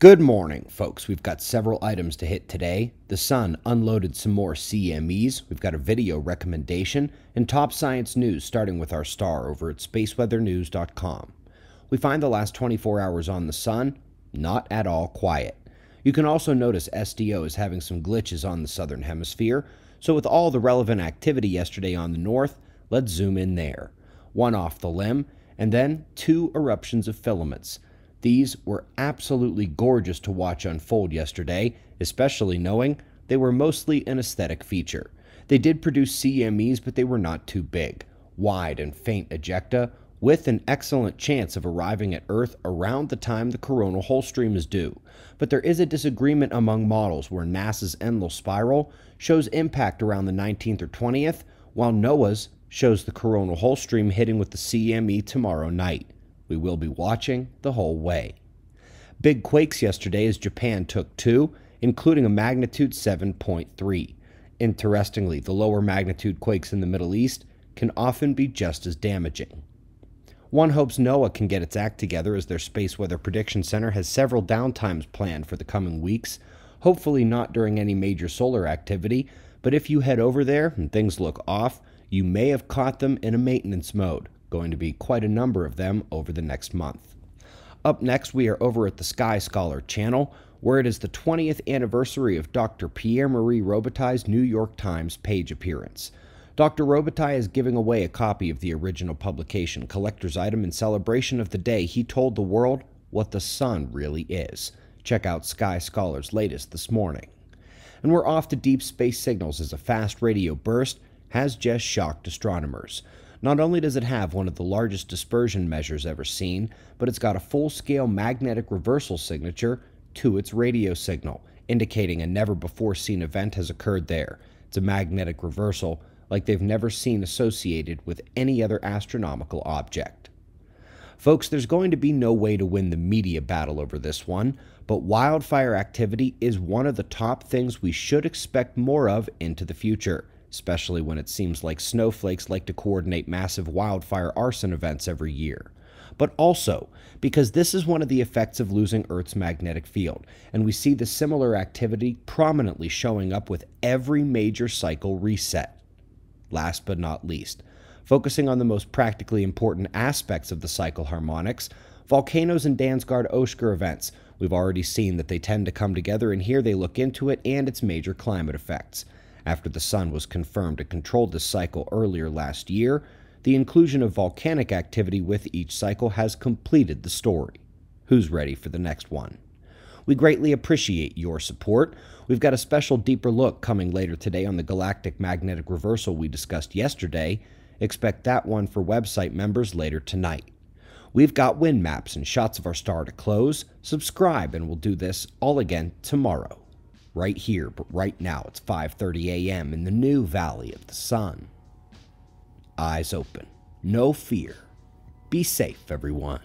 Good morning, folks. We've got several items to hit today. The sun unloaded some more CMEs. We've got a video recommendation and top science news, starting with our star over at SpaceWeatherNews.com. We find the last 24 hours on the sun, not at all quiet. You can also notice SDO is having some glitches on the southern hemisphere. So with all the relevant activity yesterday on the north, let's zoom in there. One off the limb, and then two eruptions of filaments. These were absolutely gorgeous to watch unfold yesterday, especially knowing they were mostly an aesthetic feature. They did produce CMEs, but they were not too big, wide and faint ejecta, with an excellent chance of arriving at Earth around the time the coronal hole stream is due. But there is a disagreement among models where NASA's Enlil Spiral shows impact around the 19th or 20th, while NOAA's shows the coronal hole stream hitting with the CME tomorrow night. We will be watching the whole way. Big quakes yesterday as Japan took two, including a magnitude 7.3. Interestingly, the lower magnitude quakes in the Middle East can often be just as damaging. One hopes NOAA can get its act together, as their Space Weather Prediction Center has several downtimes planned for the coming weeks, hopefully not during any major solar activity, but if you head over there and things look off, you may have caught them in a maintenance mode. Going to be quite a number of them over the next month. Up next, we are over at the Sky Scholar channel, where it is the 20th anniversary of Dr. Pierre-Marie Robitaille's New York Times page appearance. Dr. Robitaille is giving away a copy of the original publication collector's item in celebration of the day he told the world what the sun really is. Check out Sky Scholar's latest this morning. And we're off to deep space signals, as a fast radio burst has just shocked astronomers. Not only does it have one of the largest dispersion measures ever seen, but it's got a full-scale magnetic reversal signature to its radio signal, indicating a never-before-seen event has occurred there. It's a magnetic reversal like they've never seen associated with any other astronomical object. Folks, there's going to be no way to win the media battle over this one, but wildfire activity is one of the top things we should expect more of into the future, especially when it seems like snowflakes like to coordinate massive wildfire arson events every year. But also, because this is one of the effects of losing Earth's magnetic field, and we see the similar activity prominently showing up with every major cycle reset. Last but not least, focusing on the most practically important aspects of the cycle harmonics, volcanoes and Dansgaard-Oschger events. We've already seen that they tend to come together, and here they look into it and its major climate effects. After the sun was confirmed to control this cycle earlier last year, the inclusion of volcanic activity with each cycle has completed the story. Who's ready for the next one? We greatly appreciate your support. We've got a special deeper look coming later today on the galactic magnetic reversal we discussed yesterday. Expect that one for website members later tonight. We've got wind maps and shots of our star to close. Subscribe, and we'll do this all again tomorrow. Right here, but right now it's 5:30 a.m. in the new Valley of the Sun. Eyes open, no fear. Be safe, everyone.